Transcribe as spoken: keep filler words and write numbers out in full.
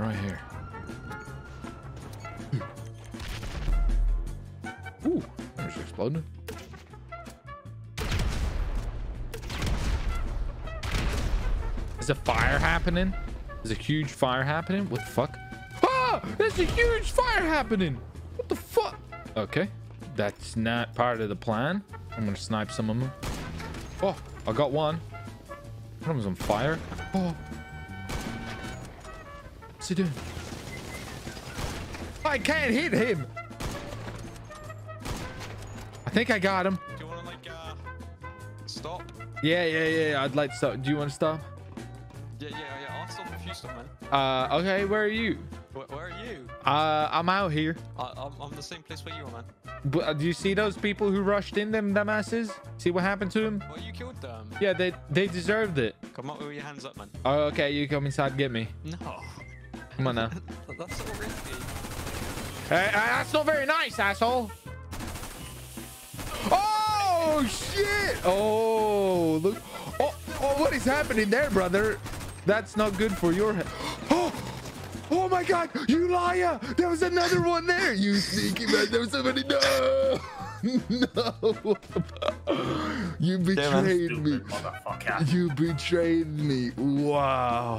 Right here. Ooh, there's exploding. Is a fire happening? Is a huge fire happening? What the fuck? Ah! There's a huge fire happening! What the fuck? Okay. That's not part of the plan. I'm gonna snipe some of them. Oh, I got one. One of them's on fire. Oh. What's he doing? I can't hit him! I think I got him. Do you wanna like, uh, stop? Yeah, yeah, yeah, I'd like to stop. Do you wanna stop? Yeah, yeah, yeah, I'll stop if you stop, man. Uh, okay, where are you? Where, where are you? Uh, I'm out here. I, I'm, I'm the same place where you are, man. But, uh, do you see those people who rushed in, them dumbasses? See what happened to them? Well, you killed them. Yeah, they they deserved it. Come on, with your hands up, man. Oh, okay, you come inside, get me. No. Come on now. That's so risky. Hey, uh, that's not very nice, asshole. Oh, shit. Oh, look. Oh, oh, what is happening there, brother? That's not good for your head. Oh, oh my God, you liar! There was another one there. You sneaky man. There was somebody. No, no. You betrayed me. You betrayed me. Wow.